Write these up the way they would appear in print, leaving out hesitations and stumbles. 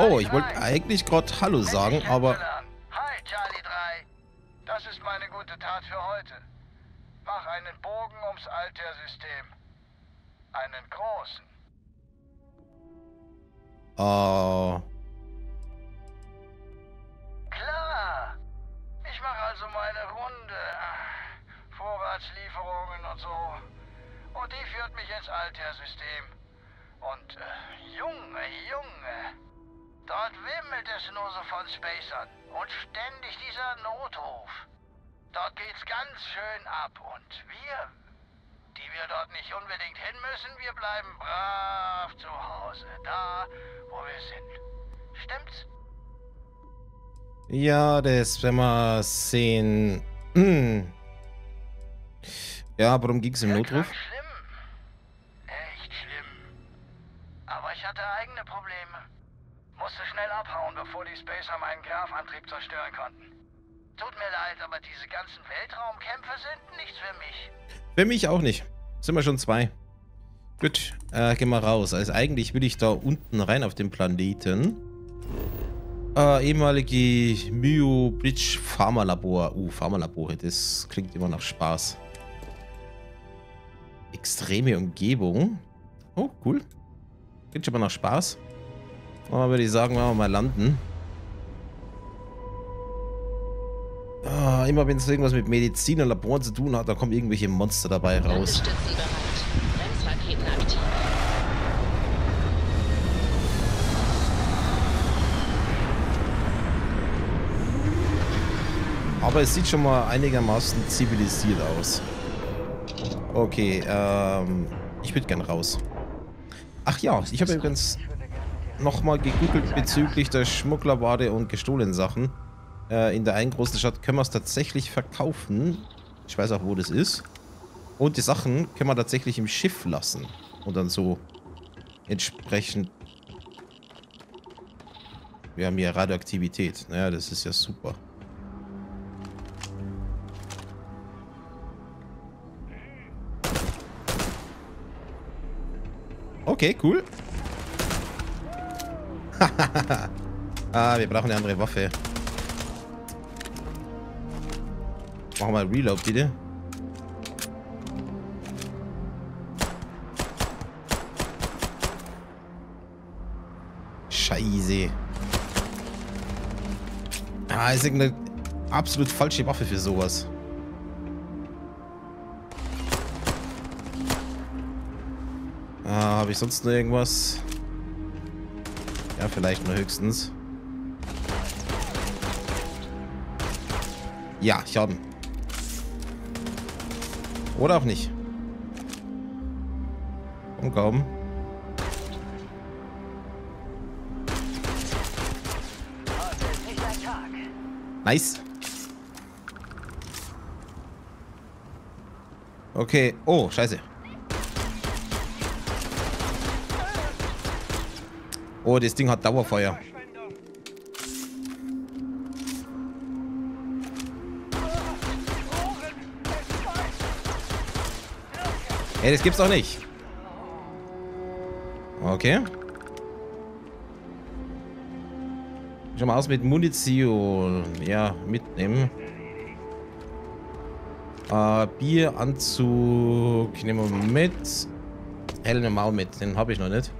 Oh, ich wollte eigentlich gerade Hallo sagen, aber... Hi, Charlie 3. Das ist meine gute Tat für heute. Mach einen Bogen ums Altair-System. Einen großen. Oh. Klar. Ich mache also meine Runde. Vorratslieferungen und so. Und die führt mich ins Altair-System. Und Junge, Junge. Dort wimmelt es nur so von Spacern und ständig dieser Notruf. Dort geht's ganz schön ab und wir, die wir dort nicht unbedingt hin müssen, wir bleiben brav zu Hause, da, wo wir sind. Stimmt's? Ja, das werden wir sehen. Hm. Ja, warum ging's im Notruf? Schlimm. Echt schlimm. Aber ich hatte eigene Probleme. Musste schnell abhauen, bevor die Spacer meinen Grafantrieb zerstören konnten. Tut mir leid, aber diese ganzen Weltraumkämpfe sind nichts für mich. Für mich auch nicht. Sind wir schon zwei. Gut, gehen wir raus. Also eigentlich will ich da unten rein auf dem Planeten. Ehemalige Myo Bridge Pharmalabor. Pharmalabor, das klingt immer nach Spaß. Extreme Umgebung. Oh, cool. Klingt schon mal nach Spaß. Aber würde ich sagen, wenn wir mal landen. Ah, immer wenn es irgendwas mit Medizin und Laboren zu tun hat, da kommen irgendwelche Monster dabei raus. Aber es sieht schon mal einigermaßen zivilisiert aus. Okay, ich würde gern raus. Ach ja, ich habe übrigens... nochmal gegoogelt bezüglich der Schmugglerware und gestohlenen Sachen. In der einen großen Stadt können wir es tatsächlich verkaufen. Ich weiß auch, wo das ist. Und die Sachen können wir tatsächlich im Schiff lassen. Und dann so entsprechend... Wir haben hier Radioaktivität. Naja, das ist ja super. Okay, cool. Ah, wir brauchen eine andere Waffe. Machen wir Reload, bitte. Scheiße. Ah, ist eine absolut falsche Waffe für sowas. Ah, habe ich sonst noch irgendwas? Ja, vielleicht nur höchstens. Ja, ich habe ihn. Oder auch nicht. Und kaum. Nice. Okay. Oh, scheiße. Oh, das Ding hat Dauerfeuer. Ey, das gibt's doch nicht. Okay. Schon mal aus mit Munition. Ja, mitnehmen. Bieranzug nehmen wir mit. Hellen Mau mit, den habe ich noch nicht.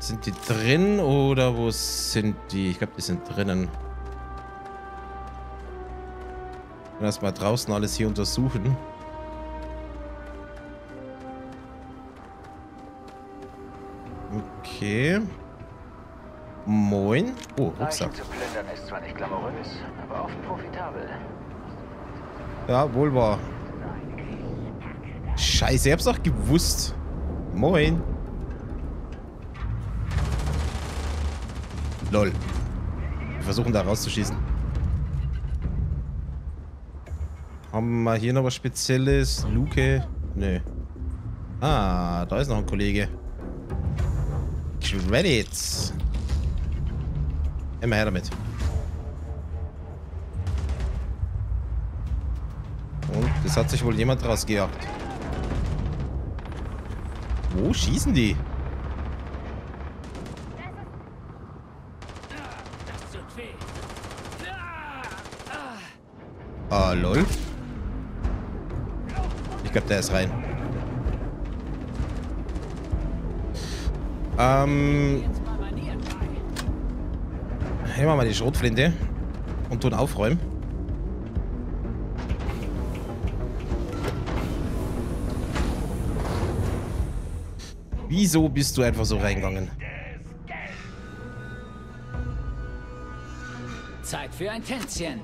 Sind die drin oder wo sind die? Ich glaube, die sind drinnen. Lass mal draußen alles hier untersuchen. Okay. Moin. Oh, Rucksack. Ja, wohl wahr. Scheiße, ich hab's doch gewusst. Moin. Lol. Wir versuchen da rauszuschießen. Haben wir hier noch was Spezielles? Luke? Nö. Ah, da ist noch ein Kollege. Credits. Immer her damit. Und das hat sich wohl jemand rausgejagt. Wo schießen die? Ah, lol. Ich glaube, der ist rein. Nehmen wir mal die Schrotflinte und tun aufräumen. Wieso bist du einfach so reingegangen? Zeit für ein Tänzchen.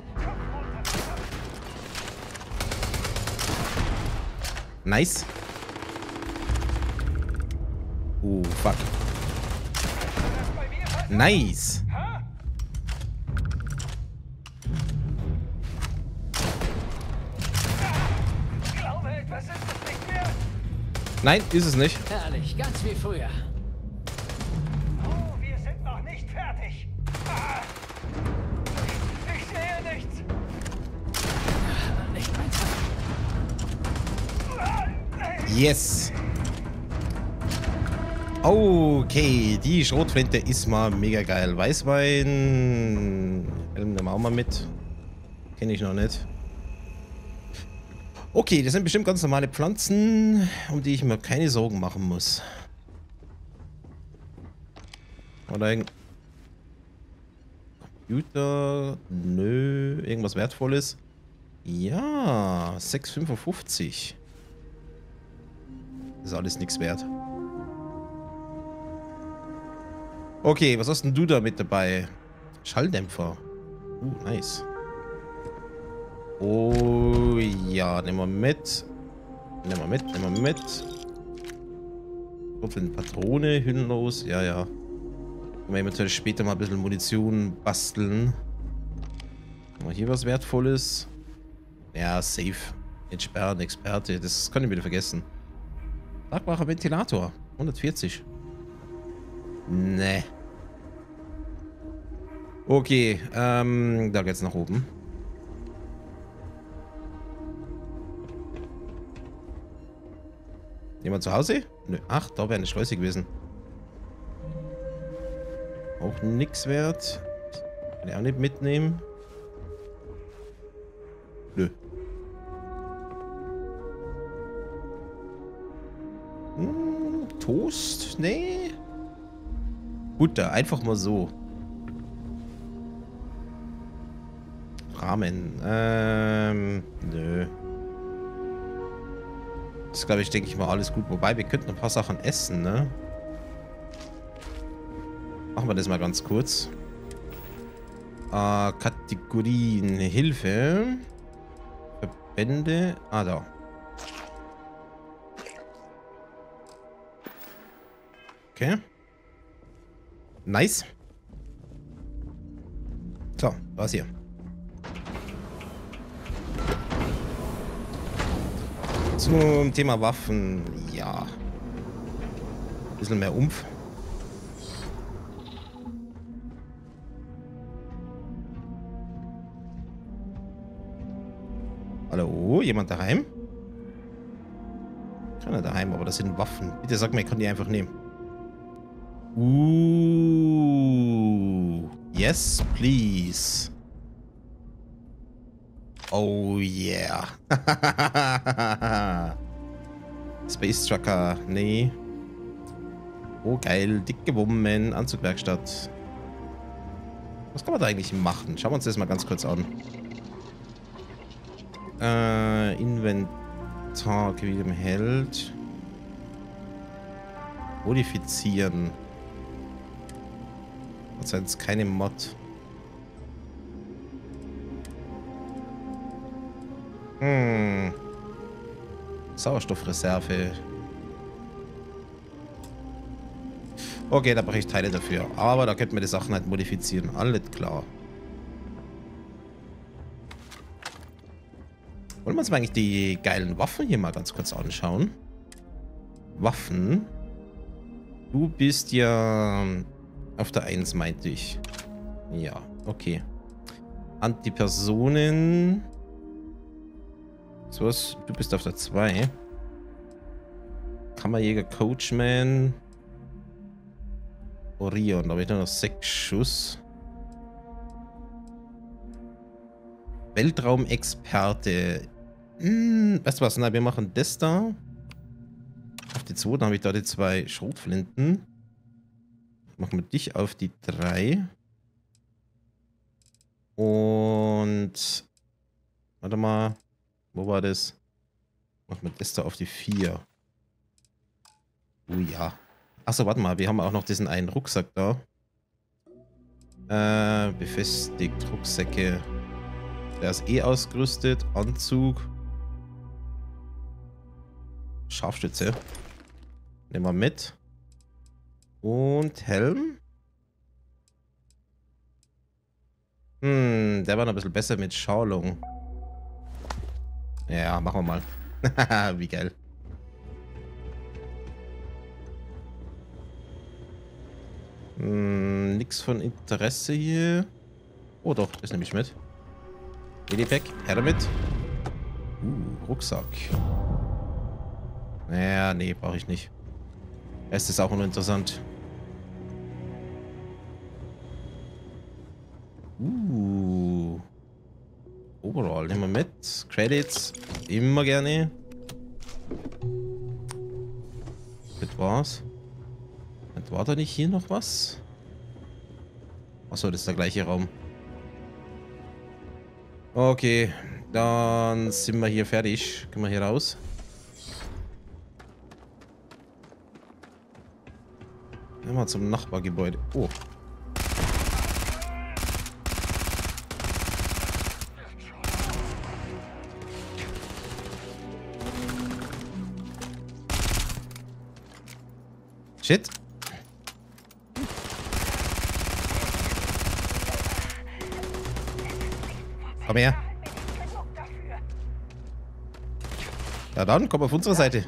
Nice. Oh, fuck. Nice. Nein, ist es nicht. Herrlich, ganz wie früher. Oh, wir sind noch nicht fertig. Ah, ich sehe nichts. Nicht mein Fall. Yes. Okay, die Schrotflinte ist mal mega geil. Weißwein. Nehmen wir auch mal mit. Kenne ich noch nicht. Okay, das sind bestimmt ganz normale Pflanzen, um die ich mir keine Sorgen machen muss. Oder Computer, nö, irgendwas Wertvolles. Ja, 6,55. Ist alles nichts wert. Okay, was hast denn du da mit dabei? Schalldämpfer. Nice. Oh ja, nehmen wir mit. Nehmen wir mit, nehmen wir mit. Patrone, hüllenlos, ja, ja. Können wir eventuell später mal ein bisschen Munition basteln. Haben wir hier was Wertvolles? Ja, safe. Entsperren, Experte, das kann ich wieder vergessen. Tragbarer Ventilator, 140. Nee. Okay, da geht's nach oben. Jemand zu Hause? Nö. Ach, da wäre eine Schleuse gewesen. Auch nix wert. Kann ich auch nicht mitnehmen. Nö. Hm, Toast? Nee. Butter, einfach mal so. Ramen. Nö. Das glaube ich, denke ich mal, alles gut. Wobei, wir könnten ein paar Sachen essen, ne? Machen wir das mal ganz kurz. Kategorien. Hilfe. Verbände. Ah, da. Okay. Nice. So, was hier? Zum Thema Waffen, ja. Ein bisschen mehr Umf. Hallo, jemand daheim? Keiner daheim, aber das sind Waffen. Bitte sag mir, ich kann die einfach nehmen. Yes, please. Oh yeah. Space Trucker. Nee. Oh geil. Dick gewummen. Anzugwerkstatt. Was kann man da eigentlich machen? Schauen wir uns das mal ganz kurz an. Inventar. Gewicht im Held. Modifizieren. Das ist jetzt keine Mod. Hm. Sauerstoffreserve. Okay, da brauche ich Teile dafür. Aber da könnten wir die Sachen halt modifizieren. Alles klar. Wollen wir uns mal eigentlich die geilen Waffen hier mal ganz kurz anschauen? Waffen. Du bist ja auf der 1, meinte ich. Ja, okay. Antipersonen. So was, du bist auf der 2. Kammerjäger Coachman. Orion, da habe ich nur noch 6 Schuss. Weltraumexperte. Weißt du was? Nein, wir machen das da. Auf die 2, dann habe ich da die 2 Schrotflinten. Machen wir dich auf die 3. Und... warte mal. Wo war das? Machen wir das da auf die 4. Oh ja. Achso, warte mal. Wir haben auch noch diesen einen Rucksack da. Befestigt. Rucksäcke. Der ist eh ausgerüstet. Anzug. Scharfstütze. Nehmen wir mit. Und Helm. Der war noch ein bisschen besser mit Schaulung. Ja, machen wir mal. Haha, wie geil. Nix von Interesse hier. Oh doch, das nehme ich mit. Medipack, her damit. Rucksack. Naja, nee, brauche ich nicht. Es ist auch uninteressant. Overall, nehmen wir mit. Credits, immer gerne. Das war's. War da nicht hier noch was? Achso, das ist der gleiche Raum. Okay, dann sind wir hier fertig. Können wir hier raus? Gehen wir zum Nachbargebäude. Oh. Shit. Komm her. Ja dann, komm auf unsere Seite.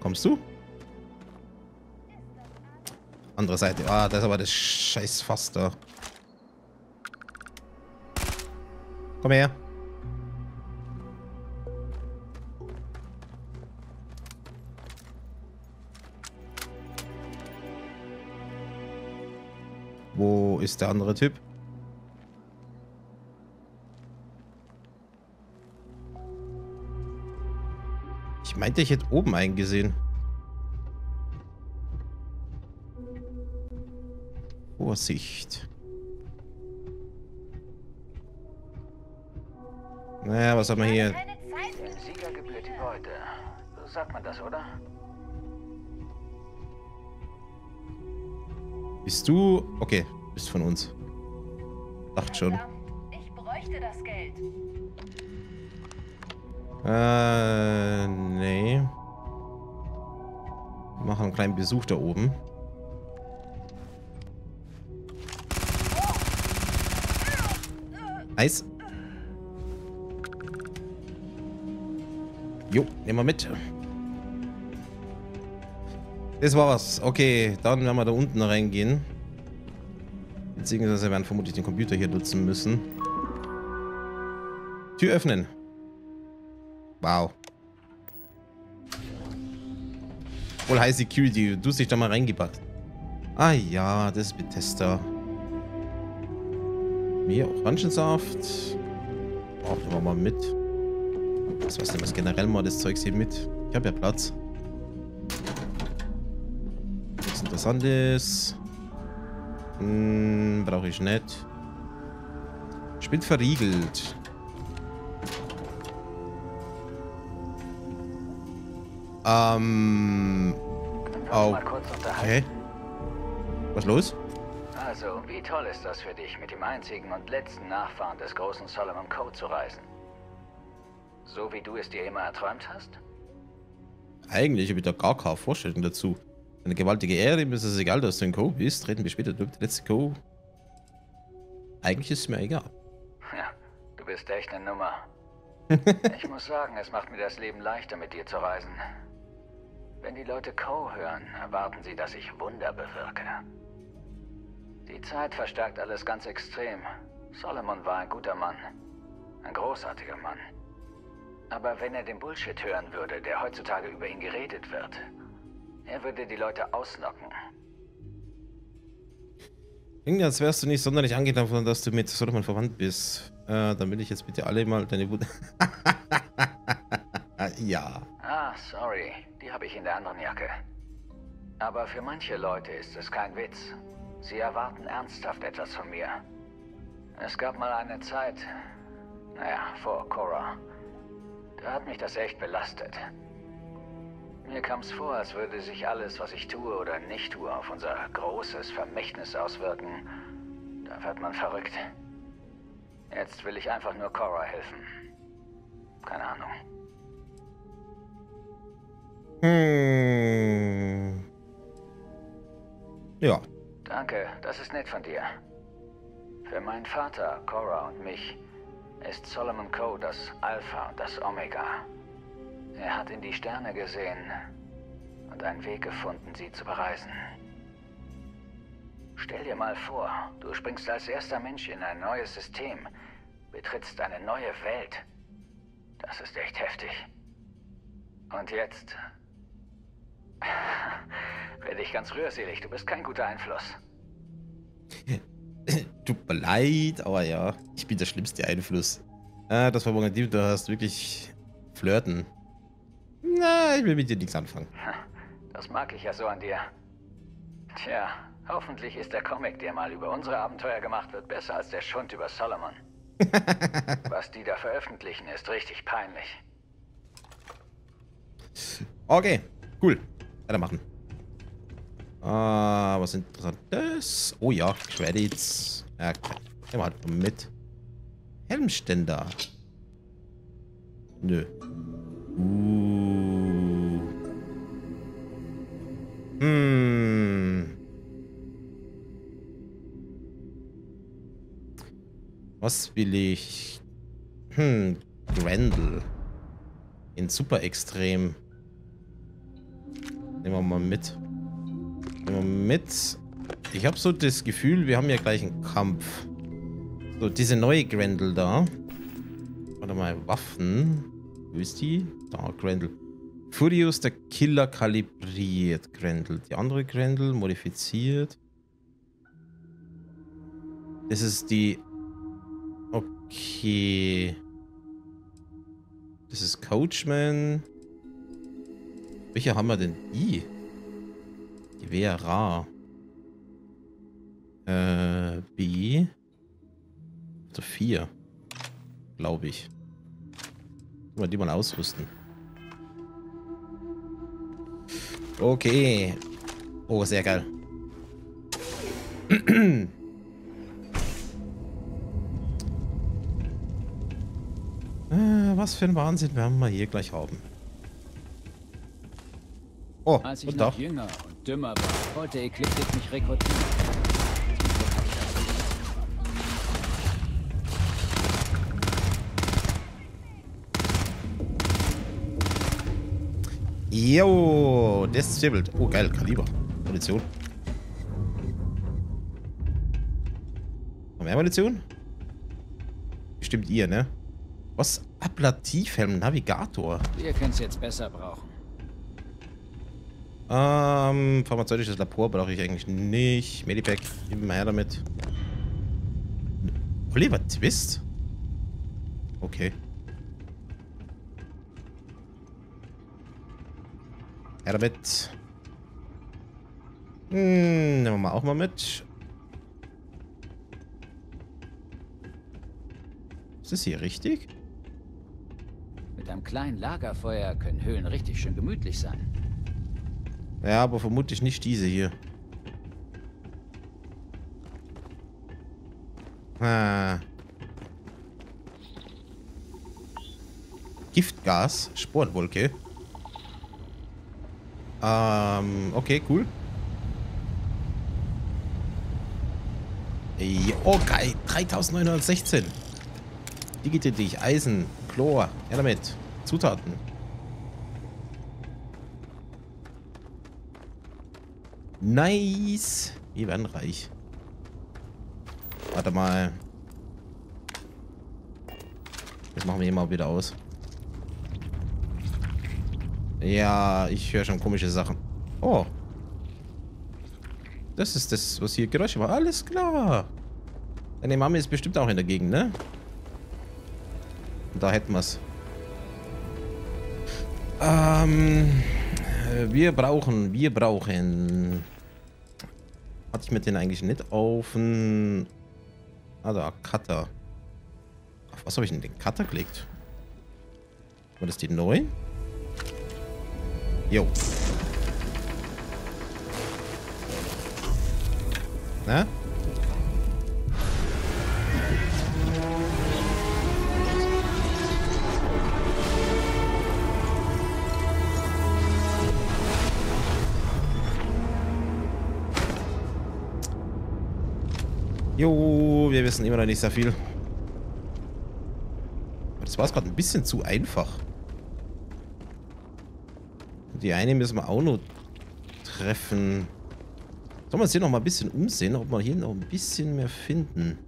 Kommst du? Andere Seite. Ah, das ist aber das scheiß Fass da. Komm her. Wo ist der andere Typ? Ich meinte, ich hätte oben einen gesehen. Vorsicht. Naja, was haben wir hier? Sieger gebührt die Beute. So sagt man das, oder? Bist du... okay, bist von uns. Dachte schon. Ich bräuchte das Geld. Nee. Wir machen einen kleinen Besuch da oben. Nice. Jo, nehmen wir mit. Das war's. Okay, dann werden wir da unten reingehen. Beziehungsweise werden vermutlich den Computer hier nutzen müssen. Tür öffnen. Wow. Wohl High Security. Du hast dich da mal reingebackt. Ah ja, das ist Bethesda. Mehr Orangensaft. Brauchen wir mal mit. Das weiß nicht, was generell mal das Zeugs hier mit. Ich habe ja Platz. Nichts Interessantes. Brauche ich nicht. Ich bin verriegelt. Okay. Was los? Also, wie toll ist das für dich, mit dem einzigen und letzten Nachfahren des großen Solomon Code zu reisen? So wie du es dir immer erträumt hast? Eigentlich habe ich da gar keine Vorstellung dazu. Eine gewaltige Ehre, mir ist es egal, dass du ein Code bist. Treten wir später durch den letzten Code. Eigentlich ist es mir egal. Ja, du bist echt eine Nummer. Ich muss sagen, es macht mir das Leben leichter, mit dir zu reisen. Wenn die Leute Code hören, erwarten sie, dass ich Wunder bewirke. Die Zeit verstärkt alles ganz extrem. Solomon war ein guter Mann. Ein großartiger Mann. Aber wenn er den Bullshit hören würde, der heutzutage über ihn geredet wird, er würde die Leute auslocken. Klingt, als wärst du nicht sonderlich angetan, sondern dass du mit Solomon verwandt bist. Dann will ich jetzt bitte alle mal deine Wut. Ja. Ah, sorry. Die habe ich in der anderen Jacke. Aber für manche Leute ist es kein Witz. Sie erwarten ernsthaft etwas von mir. Es gab mal eine Zeit, naja, vor Cora. Da hat mich das echt belastet. Mir kam es vor, als würde sich alles, was ich tue oder nicht tue, auf unser großes Vermächtnis auswirken. Da wird man verrückt. Jetzt will ich einfach nur Cora helfen. Keine Ahnung. Hm. Ja. Danke, das ist nett von dir. Für meinen Vater, Cora und mich ist Solomon Code das Alpha und das Omega. Er hat in die Sterne gesehen und einen Weg gefunden, sie zu bereisen. Stell dir mal vor, du springst als erster Mensch in ein neues System, betrittst eine neue Welt. Das ist echt heftig. Und jetzt werde ich ganz rührselig, du bist kein guter Einfluss. Tut mir leid, aber ja, ich bin der schlimmste Einfluss. Das war Morgan, du hast wirklich flirten. Na, ich will mit dir nichts anfangen. Das mag ich ja so an dir. Tja, hoffentlich ist der Comic, der mal über unsere Abenteuer gemacht wird, besser als der Schund über Solomon. Was die da veröffentlichen, ist richtig peinlich. Okay, cool. Weitermachen. Ah, was Interessantes. Oh ja, Credits. Ja, nehmen wir halt mit. Helmständer. Nö. Was will ich? Grendel. In super extrem. Nehmen wir mal mit. Ich habe so das Gefühl, wir haben ja gleich einen Kampf. So, diese neue Grendel da. Warte mal, Waffen. Wo ist die? Da, Grendel. Furious, der Killer kalibriert. Grendel. Die andere Grendel, modifiziert. Das ist die... Okay. Das ist Coachman. Welche haben wir denn? I. Die wäre rar. B. Also 4. Glaube ich. Mal die mal ausrüsten. Okay. Oh, sehr geil. Was für ein Wahnsinn werden wir hier gleich haben. Oh, als ich noch jünger und dümmer war, wollte Ecliptic mich rekrutieren. Jo, disabled. Oh, geil, Kaliber. Munition. Noch mehr Munition? Bestimmt ihr, ne? Was? Ablativhelm, Navigator. Ihr könnt es jetzt besser brauchen. Pharmazeutisches Labor brauche ich eigentlich nicht. Medipack, immer her damit. Oliver Twist? Okay. Ja, damit. Nehmen wir mal auch mal mit. Ist das hier richtig? Mit einem kleinen Lagerfeuer können Höhlen richtig schön gemütlich sein. Ja, aber vermutlich nicht diese hier. Ah. Giftgas, Spornwolke. Okay, cool. Okay, 3916. Digititich, Eisen, Chlor, ja damit, Zutaten. Nice. Wir werden reich. Warte mal. Das machen wir hier mal wieder aus. Ja, ich höre schon komische Sachen. Oh. Das ist das, was hier Geräusche war. Alles klar. Deine Mami ist bestimmt auch in der Gegend, ne? Da hätten wir es. Wir brauchen... Hatte ich mit denen eigentlich nicht auf den... Ah, da, Cutter. Auf was habe ich denn den Cutter gelegt? War das die 9? Jo. Na? Jo, wir wissen immer noch nicht so viel. Das war es gerade ein bisschen zu einfach. Die eine müssen wir auch noch treffen. Sollen wir uns hier noch mal ein bisschen umsehen, ob wir hier noch ein bisschen mehr finden.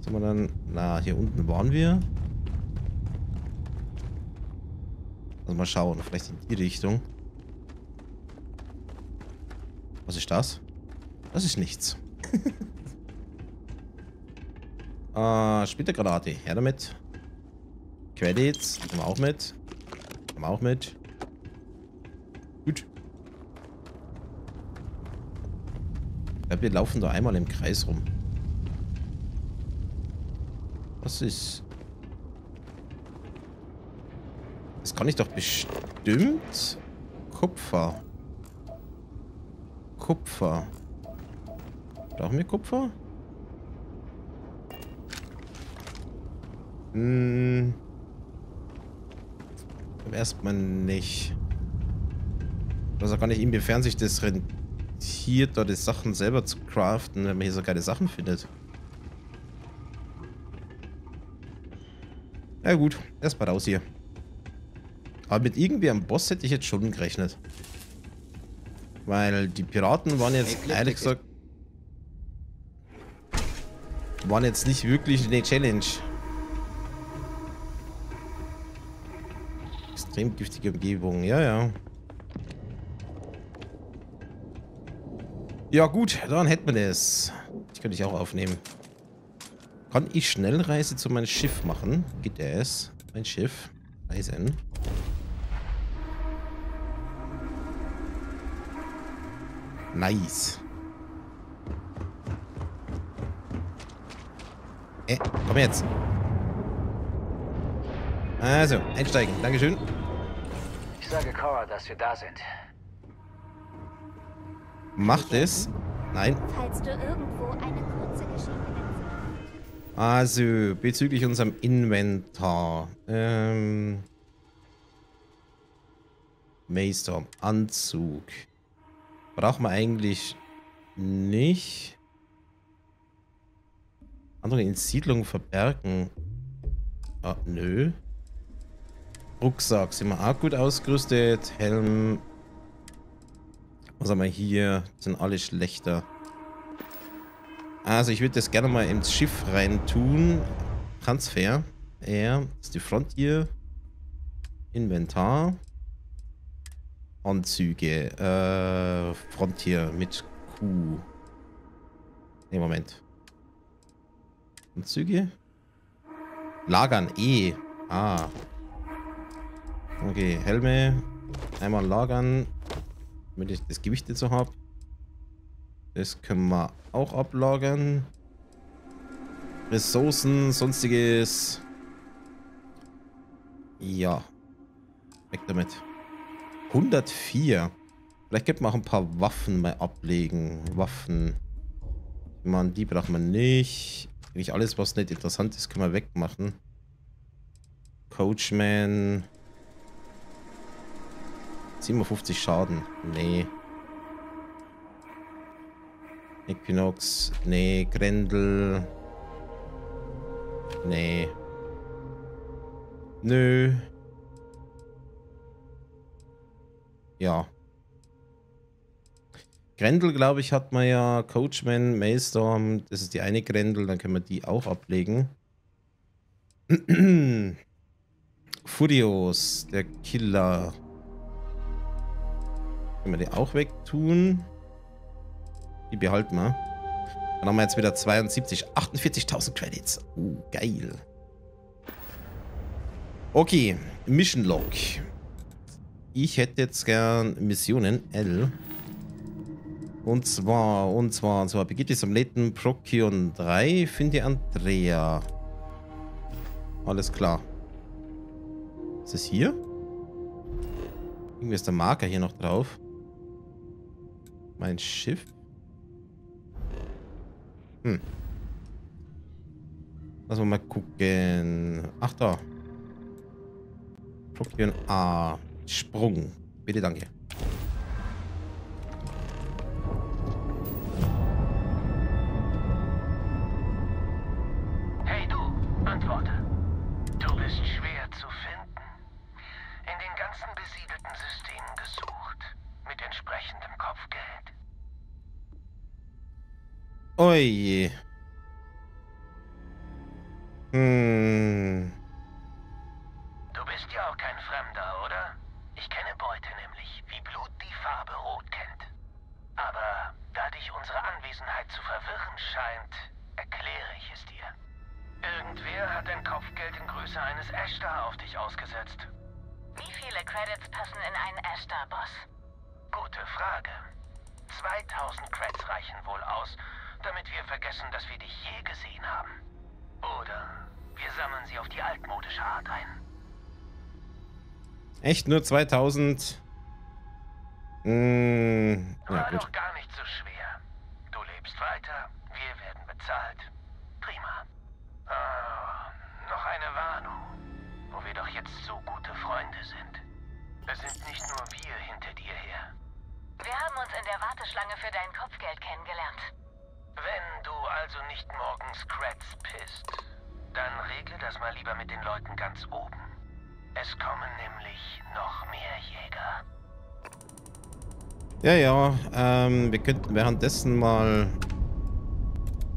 Sollen wir dann... Na, hier unten waren wir. Also mal schauen, vielleicht in die Richtung. Was ist das? Das ist nichts. Splittergranate. Her damit. Credits. Nehmen wir auch mit. Nehmen wir auch mit. Gut. Ich glaube, wir laufen da einmal im Kreis rum. Was ist... Das kann ich doch bestimmt... Kupfer... Kupfer. Brauchen wir Kupfer? Hm. Erstmal nicht. Also gar nicht, inwiefern sich das rentiert, da die Sachen selber zu craften, wenn man hier so geile Sachen findet. Na gut, erstmal raus hier. Aber mit irgendwie einem Boss hätte ich jetzt schon gerechnet. Weil die Piraten waren jetzt, ehrlich gesagt, waren jetzt nicht wirklich eine Challenge. Extrem giftige Umgebung, ja, ja. Ja gut, dann hätten wir das. Ich könnte ich auch aufnehmen. Kann ich Schnellreise zu meinem Schiff machen? Geht das? Mein Schiff. Reisen. Nice. Komm jetzt. Also, einsteigen. Dankeschön. Ich sage Cora, dass wir da sind. Macht es. Nein. Falls du irgendwo eine kurze Geschichte hast. Also, bezüglich unserem Inventar. Maystorm, Anzug. Brauchen wir eigentlich nicht. Andere in Siedlungen verbergen. Ah, nö. Rucksack sind wir auch gut ausgerüstet. Helm. Was haben wir hier? Sind alle schlechter. Also ich würde das gerne mal ins Schiff rein tun. Transfer. Ja, ist die Frontier. Inventar. Anzüge, Frontier mit Q. Ne, Moment. Anzüge? Lagern, E. Ah. Okay, Helme. Einmal lagern, damit ich das Gewicht jetzt so habe. Das können wir auch ablagern. Ressourcen, sonstiges. Ja. Weg damit. 104. Vielleicht könnte man auch ein paar Waffen mal ablegen. Waffen. Mann, die braucht man nicht. Eigentlich alles, was nicht interessant ist, können wir wegmachen. Coachman. 57 Schaden. Nee. Equinox. Nee. Grendel. Nee. Nö. Ja. Grendel, glaube ich, hat man ja. Coachman, Maystorm, das ist die eine Grendel, dann können wir die auch ablegen. Furios, der Killer. Können wir die auch wegtun? Die behalten wir. Dann haben wir jetzt wieder 72, 48.000 Credits. Oh, geil. Okay, Mission Log. Ich hätte jetzt gern Missionen L. Und zwar beginnt es am Planeten Procyon 3, finde Andrea. Alles klar. Was ist hier? Irgendwie ist der Marker hier noch drauf. Mein Schiff. Hm. Lass mal gucken. Ach, da. Procyon A. Sprung. Bitte, danke. Oje. Hm. Du bist ja auch kein Fremder, oder? Ich kenne Beute nämlich, wie Blut die Farbe rot kennt. Aber da dich unsere Anwesenheit zu verwirren scheint, erkläre ich es dir. Irgendwer hat ein Kopfgeld in Größe eines Ashtar auf dich ausgesetzt. Wie viele Credits passen in einen Ashtar, Boss? Gute Frage. 2000 Credits reichen wohl aus, damit wir vergessen, dass wir dich je gesehen haben. Oder wir sammeln sie auf die altmodische Art ein. Echt nur 2000? War doch gar nicht so schwer. Du lebst weiter, wir werden bezahlt. Prima. Noch eine Warnung, wo wir doch jetzt so gute Freunde sind. Es sind nicht nur wir hinter dir her. Wir haben uns in der Warteschlange für dein Kopfgeld kennengelernt. Wenn du also nicht morgens Creds pisst, dann regle das mal lieber mit den Leuten ganz oben. Es kommen nämlich noch mehr Jäger. Ja, ja, wir könnten währenddessen mal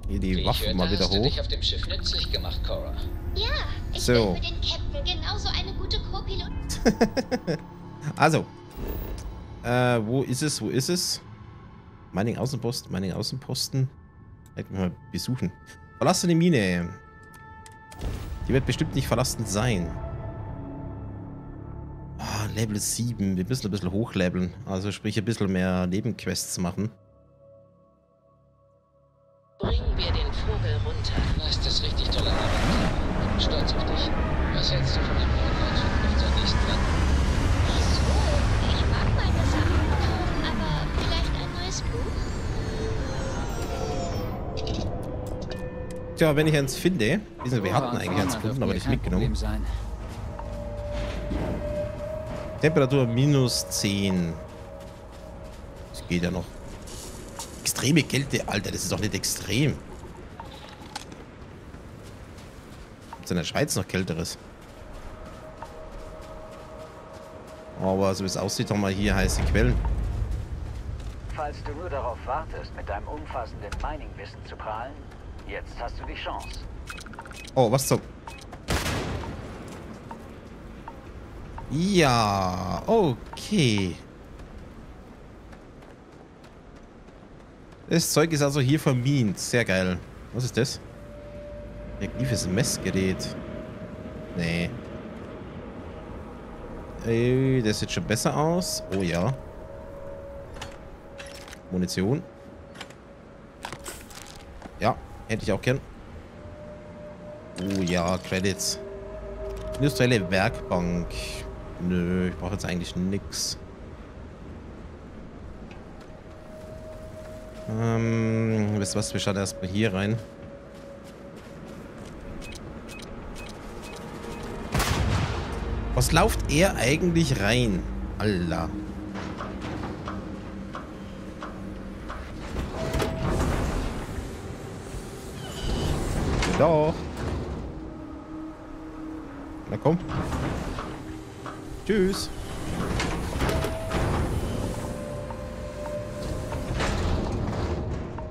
hier die Waffen mal wieder hoch. Hast du dich auf dem Schiff nützlich gemacht, Cora? Ja, ich bin mit den Captain genauso eine gute Co-Pilot. Also, wo ist es, wo ist es? Mining Außenposten, Mining Außenposten. Vielleicht mal besuchen. Verlassene Mine. Die wird bestimmt nicht verlassen sein. Ah, Level 7. Wir müssen ein bisschen hochleveln. Also sprich ein bisschen mehr Nebenquests machen. Bringen wir den Vogel runter. Du hast das richtig toll gemacht. Bin stolz auf dich. Was hältst du von dem Vogel auf zur nächsten Wand? Wieso? Ich mag meine Sachen. Tja, wenn ich eins finde. Wir hatten eigentlich eins gefunden, aber nicht mitgenommen. Temperatur minus 10. Das geht ja noch. Extreme Kälte, Alter, das ist doch nicht extrem. Gibt es in der Schweiz noch Kälteres? Aber so wie es aussieht, haben wir hier heiße Quellen. Falls du nur darauf wartest, mit deinem umfassenden Mining-Wissen zu prahlen, jetzt hast du die Chance. Oh, was so? Ja, okay. Das Zeug ist also hier vermint. Sehr geil. Was ist das? Reaktives Messgerät. Nee. Ey, das sieht schon besser aus. Oh ja. Munition. Ja, hätte ich auch gern. Oh ja, Credits. Industrielle Werkbank. Nö, ich brauche jetzt eigentlich nichts. Wisst ihr was? Wir schauen erstmal hier rein. Was läuft er eigentlich rein? Allah. Doch. Na komm. Tschüss.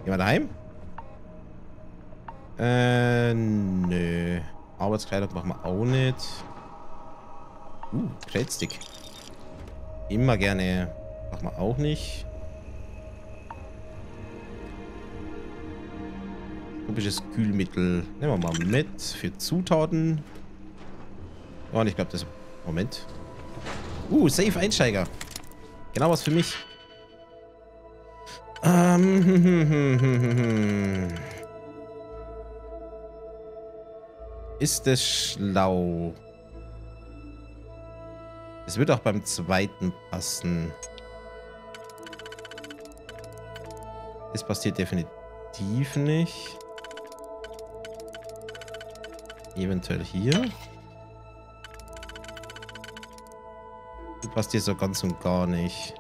Gehen wir daheim? Nö. Arbeitskleidung machen wir auch nicht. Kreditstick. Immer gerne. Machen wir auch nicht. Tropisches Kühlmittel. Nehmen wir mal mit. Für Zutaten. Oh, und ich glaube, das... Moment. Safe Einsteiger. Genau was für mich. Ist es schlau? Es wird auch beim zweiten passen. Das passiert definitiv nicht. Eventuell hier. Das passt hier so ganz und gar nicht.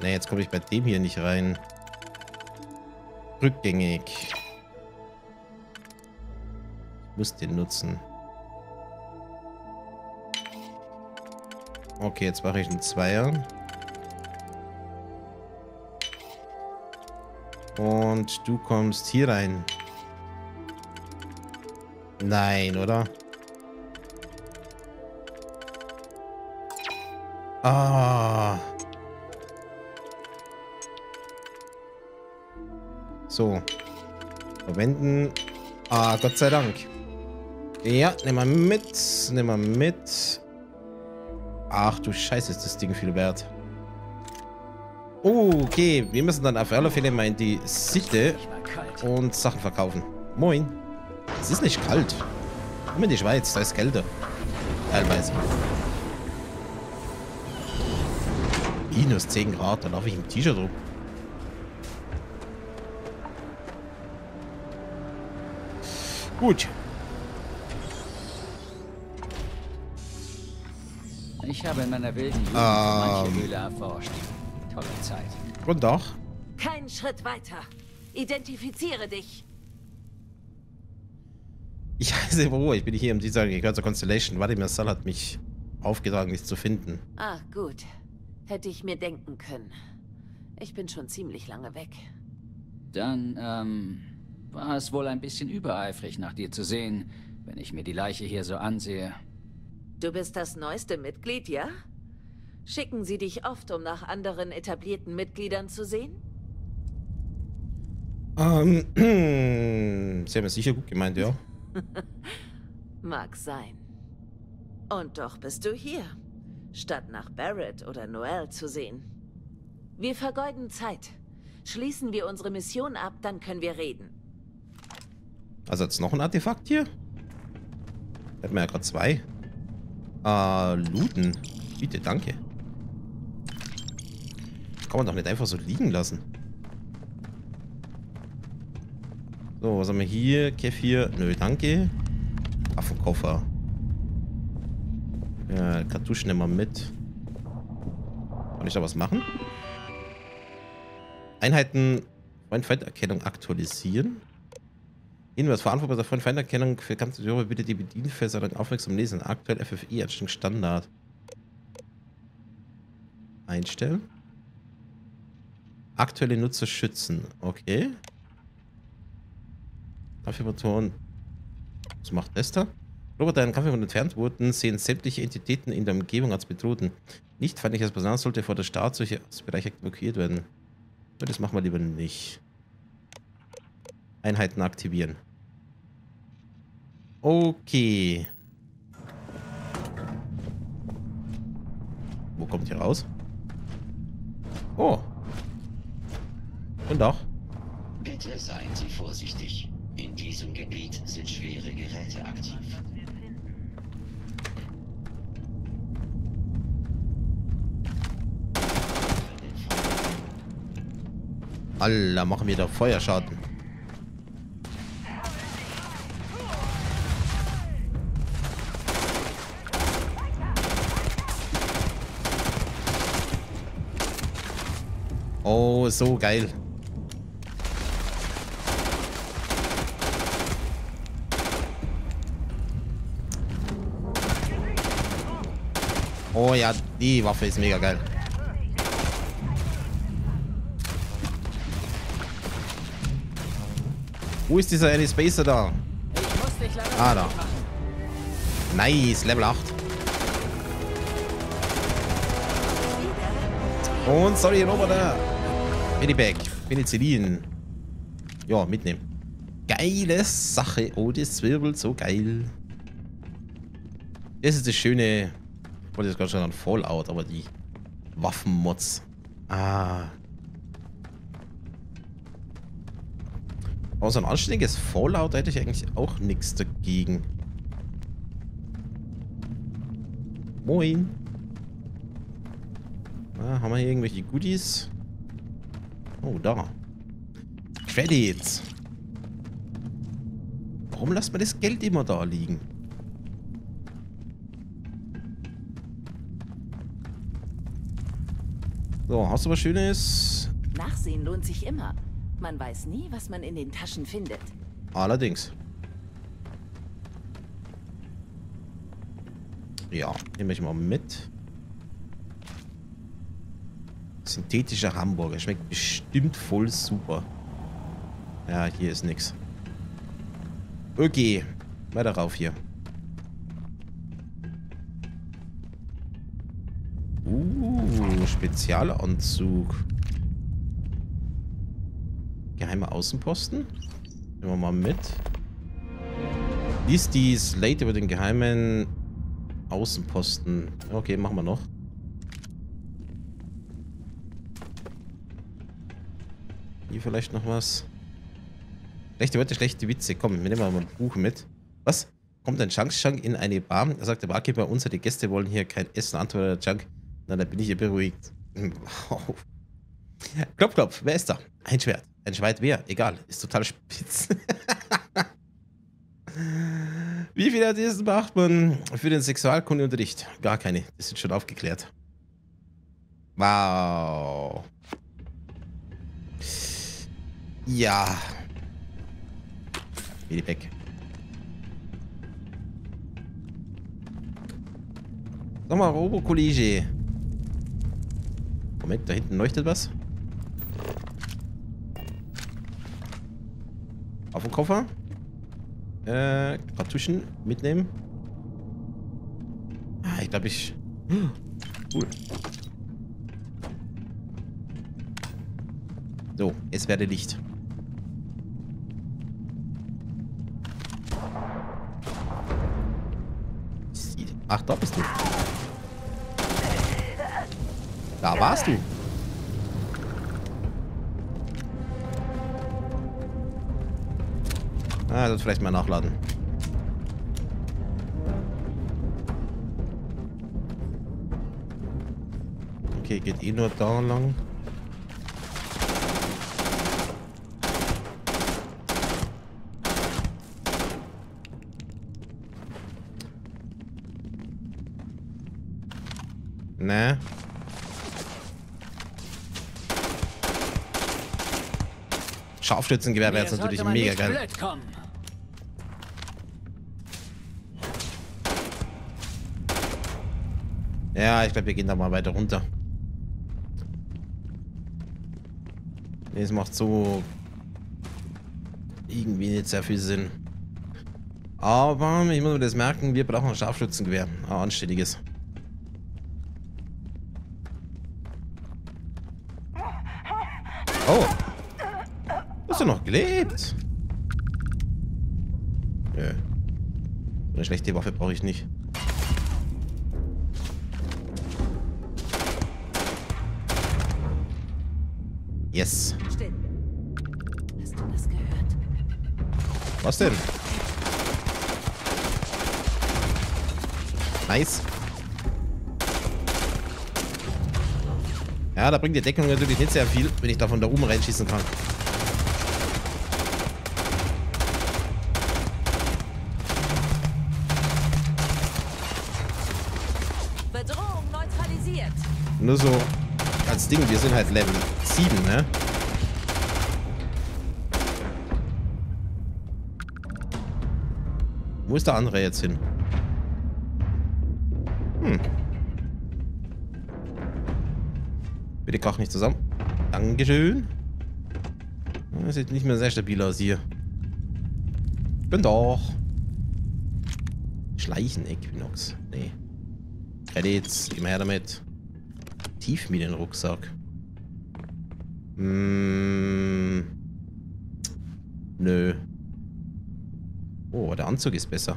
Ne, jetzt komme ich bei dem hier nicht rein. Rückgängig. Ich muss den nutzen. Okay, jetzt mache ich einen Zweier. Und du kommst hier rein. Nein, oder? Ah. So. Verwenden. Ah, Gott sei Dank. Ja, nimm mal mit. Nimm mal mit. Ach du Scheiße, ist das Ding viel wert. Okay, wir müssen dann auf alle Fälle mal in die Sitte und Sachen verkaufen. Moin. Es ist nicht kalt. Komm in die Schweiz, da ist kälter. Teilweise. Minus 10 Grad, dann laufe ich im T-Shirt rum. Gut. Ich habe in meiner wilden Jugend manche Höhle erforscht. Tolle Zeit. Und doch. Keinen Schritt weiter. Identifiziere dich. Ich heiße Bro, ich bin hier im Design. Ich gehöre zur Constellation. Wladimir Sal hat mich aufgetragen, nichts zu finden. Ah, gut. Hätte ich mir denken können. Ich bin schon ziemlich lange weg. Dann, war es wohl ein bisschen übereifrig, nach dir zu sehen, wenn ich mir die Leiche hier so ansehe. Du bist das neueste Mitglied, ja? Schicken sie dich oft, um nach anderen etablierten Mitgliedern zu sehen? Sie haben es sicher gut gemeint, ja. Mag sein. Und doch bist du hier, statt nach Barrett oder Noel zu sehen. Wir vergeuden Zeit. Schließen wir unsere Mission ab, dann können wir reden. Also jetzt noch ein Artefakt hier? Da hatten wir ja gerade zwei. Looten. Bitte, danke. Kann man doch nicht einfach so liegen lassen. So, was haben wir hier? Kefir. Nö, danke. Waffenkoffer. Ja, Kartuschen immer mit. Kann ich da was machen? Einheiten Freund-Feind-Erkennung aktualisieren. Hinweis, Verantwortung der Freund-Feind-Erkennung für Kampfzeuge, bitte die Bedienfässerung aufmerksam lesen. Aktuell FFI, Einstellung Standard. Einstellen. Aktuelle Nutzer schützen. Okay. Kampfmotoren. Was macht das da? Roboter, die Kampfmotoren entfernt wurden, sehen sämtliche Entitäten in der Umgebung als bedrohten. Nicht feindliches Personal sollte vor der Startseuche aus dem Bereich evakuiert werden. Das machen wir lieber nicht. Einheiten aktivieren. Okay. Wo kommt hier raus? Oh. Und auch. Bitte seien Sie vorsichtig. In diesem Gebiet sind schwere Geräte aktiv. Alter, machen wir da Feuerschaden. Oh, so geil. Oh ja, die Waffe ist mega geil. Wo ist dieser Any Spacer da? Ah, da. Nice, Level 8. Und sorry, nochmal da. Medibag, Penicillin. Ja, mitnehmen. Geile Sache. Oh, das zwirbelt so geil. Das ist das schöne. Ich wollte jetzt gerade schon an Fallout, aber die Waffenmods. Ah. Aber so ein anständiges Fallout hätte ich eigentlich auch nichts dagegen. Moin. Ah, haben wir hier irgendwelche Goodies? Oh, da. Credits. Warum lässt man das Geld immer da liegen? So, hast du was Schönes? Nachsehen lohnt sich immer. Man weiß nie, was man in den Taschen findet. Allerdings. Ja, nehme ich mal mit. Synthetischer Hamburger. Schmeckt bestimmt voll super. Ja, hier ist nix. Okay. Weiter rauf hier. Spezialanzug. Geheimer Außenposten. Nehmen wir mal mit. Lies die Slate über den geheimen Außenposten. Okay, machen wir noch. Hier vielleicht noch was. Schlechte Worte, schlechte Witze. Komm, wir nehmen mal ein Buch mit. Was? Kommt ein Junk in eine Bar? Er sagt der Barkeeper, unsere Gäste wollen hier kein Essen. Antwortet der Junk. Na, da bin ich ja beruhigt. Klopf, klopf. Wer ist da? Ein Schwert. Ein Schwert wer? Egal. Ist total spitz. Wie viele Atheisten braucht man für den Sexualkundeunterricht? Gar keine. Das sind schon aufgeklärt. Wow. Ja. Wieder weg. Sag mal, Robo-Kollege. Moment, da hinten leuchtet was. Auf den Koffer. Kartuschen mitnehmen. Ah, ich glaube ich... Cool. So, es werde Licht. Ach, da bist du. Da warst du. Ah, sollte vielleicht mal nachladen. Okay, geht eh nur da lang. Ne? Scharfschützengewehr wäre jetzt natürlich mega geil. Ja, ich glaube, wir gehen da mal weiter runter. Nee, es macht so irgendwie nicht sehr viel Sinn. Aber ich muss mir das merken, wir brauchen ein Scharfschützengewehr. Ah, anständiges. Oh! Hast du noch gelebt? Nö. So eine schlechte Waffe brauche ich nicht. Yes. Still. Hast du das gehört? Was denn? Nice. Ja, da bringt die Deckung natürlich nicht sehr viel, wenn ich da von da oben reinschießen kann. Bedrohung neutralisiert. Nur so als Ding, wir sind halt Level 7, ne? Wo ist der andere jetzt hin? Hm. Bitte krach nicht zusammen. Dankeschön. Das sieht nicht mehr sehr stabil aus hier. Bin doch. Schleichen Equinox. Nee. Credits. Immer her damit. tief mir den Rucksack. Nö. Oh, der Anzug ist besser.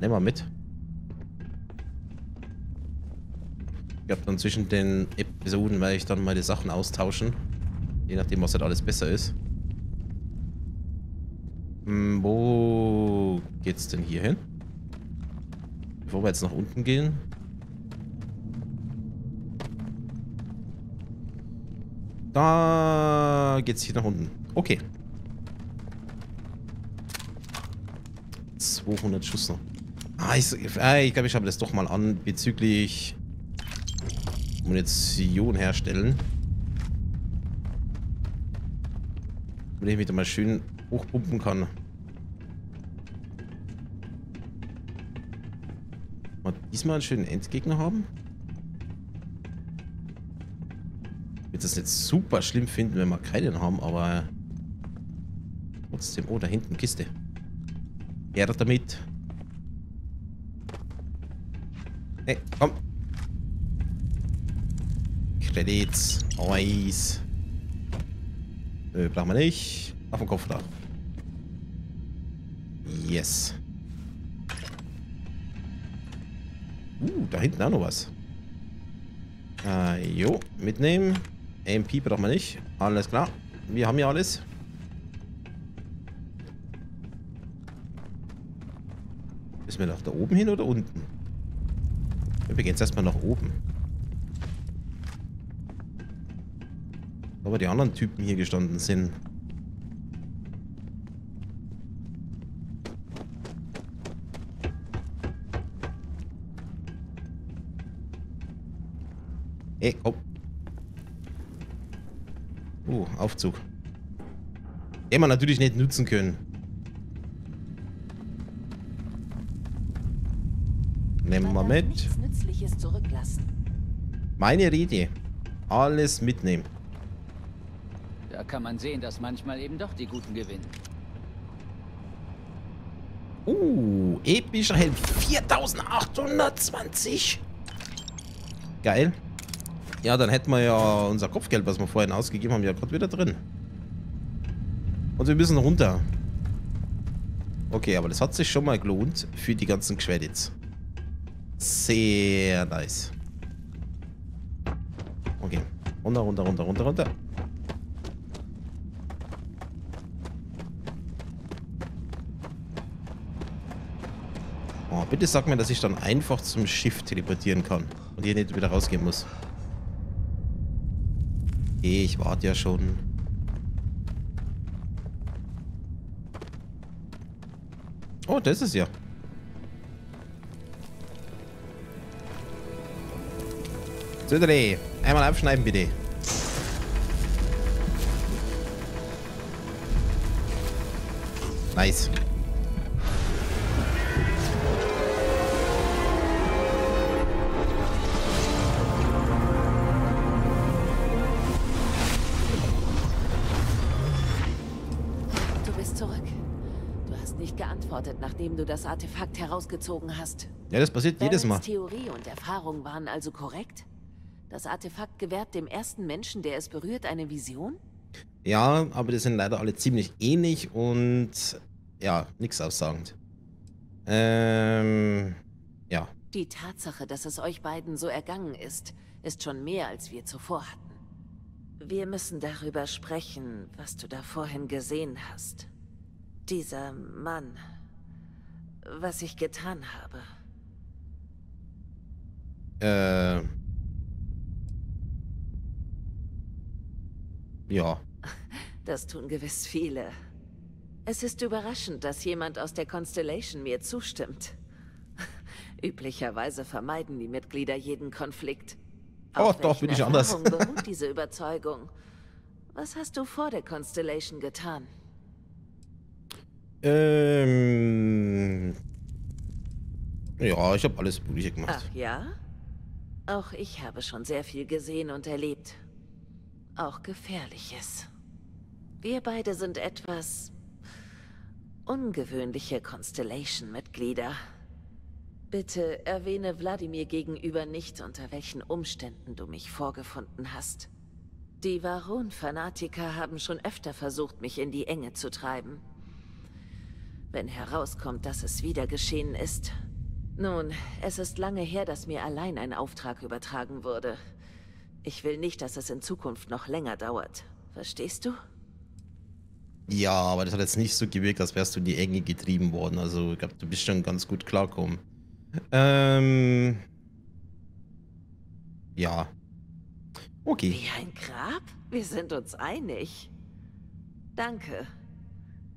Nehmen wir mit. Ich glaube, dann zwischen den Episoden werde ich dann meine Sachen austauschen. Je nachdem, was halt alles besser ist. Wo geht's denn hier hin? Bevor wir jetzt nach unten gehen. Da geht's hier nach unten. Okay. 200 Schuss noch. Ich glaube, ich habe das doch mal an bezüglich Munition herstellen. Damit ich mich da mal schön hochpumpen kann. Mal diesmal einen schönen Endgegner haben. Ich würde das nicht super schlimm finden, wenn wir keinen haben, aber trotzdem. Oh, da hinten Kiste. Her damit. Ne, komm. Credits. Eis. Brauchen wir nicht. Auf den Kopf da. Yes. Da hinten auch noch was. Jo, mitnehmen. MP brauchen wir nicht. Alles klar. Wir haben ja alles. Müssen wir nach da oben hin oder unten? Wir gehen jetzt erstmal nach oben. Aber die anderen Typen hier gestanden sind. Ey, komm. Oh, Aufzug. Den wir natürlich nicht nutzen können. Nehmen wir mit. Meine Rede. Alles mitnehmen. Da kann man sehen, dass manchmal eben doch die Guten gewinnen. Oh, epischer Helm. 4820. Geil. Ja, dann hätten wir ja unser Kopfgeld, was wir vorhin ausgegeben haben, ja gerade wieder drin. Und wir müssen runter. Okay, aber das hat sich schon mal gelohnt für die ganzen Credits. Sehr nice. Okay. Runter, runter, runter, runter, runter. Oh, bitte sag mir, dass ich dann einfach zum Schiff teleportieren kann. Und hier nicht wieder rausgehen muss. Ich warte ja schon. Oh, das ist ja. Zödere, einmal abschneiden bitte. Nice. Nachdem du das Artefakt herausgezogen hast. Ja, das passiert jedes Mal. Theorie und Erfahrung waren also korrekt? Das Artefakt gewährt dem ersten Menschen, der es berührt, eine Vision? Ja, aber die sind leider alle ziemlich ähnlich und ja, nichts aussagend. Ja. Die Tatsache, dass es euch beiden so ergangen ist, ist schon mehr, als wir zuvor hatten. Wir müssen darüber sprechen, was du da vorhin gesehen hast. Dieser Mann... Was ich getan habe. Ja. Das tun gewiss viele. Es ist überraschend, dass jemand aus der Constellation mir zustimmt. Üblicherweise vermeiden die Mitglieder jeden Konflikt. Oh, doch, bin ich anders. Auf welchen Erfahrungen beruht diese Überzeugung? Was hast du vor der Constellation getan? Ja, ich habe alles Mögliche gemacht. Ach ja? Auch ich habe schon sehr viel gesehen und erlebt. Auch Gefährliches. Wir beide sind etwas ungewöhnliche Constellation-Mitglieder. Bitte erwähne Wladimir gegenüber nicht, unter welchen Umständen du mich vorgefunden hast. Die Varon-Fanatiker haben schon öfter versucht, mich in die Enge zu treiben. Wenn herauskommt, dass es wieder geschehen ist. Nun, es ist lange her, dass mir allein ein Auftrag übertragen wurde. Ich will nicht, dass es in Zukunft noch länger dauert. Verstehst du? Ja, aber das hat jetzt nicht so gewirkt, als wärst du in die Enge getrieben worden. Also, ich glaube, du bist schon ganz gut klarkommen. Ja. Okay. Wie ein Grab? Wir sind uns einig. Danke.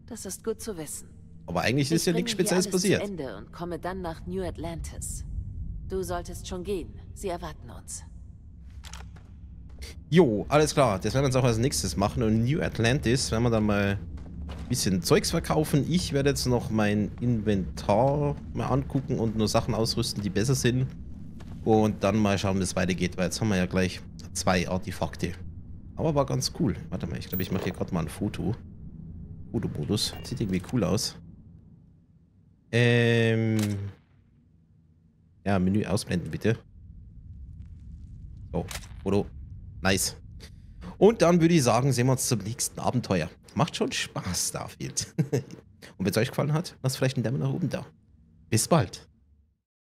Das ist gut zu wissen. Aber eigentlich ist ja nichts Spezielles passiert. Ich bringe hier alles zu Ende und komme dann nach New Atlantis. Du solltest schon gehen. Sie erwarten uns. Jo, alles klar. Das werden wir jetzt auch als nächstes machen. Und New Atlantis werden wir dann mal ein bisschen Zeugs verkaufen. Ich werde jetzt noch mein Inventar mal angucken und nur Sachen ausrüsten, die besser sind. Und dann mal schauen, wie es weitergeht. Weil jetzt haben wir ja gleich 2 Artefakte. Aber war ganz cool. Warte mal, ich glaube, ich mache hier gerade mal ein Foto. Fotomodus. Sieht irgendwie cool aus. Ja, Menü ausblenden, bitte. So, Foto. Nice. Und dann würde ich sagen, sehen wir uns zum nächsten Abenteuer. Macht schon Spaß, Starfield. Und wenn es euch gefallen hat, lasst vielleicht einen Daumen nach oben da. Bis bald.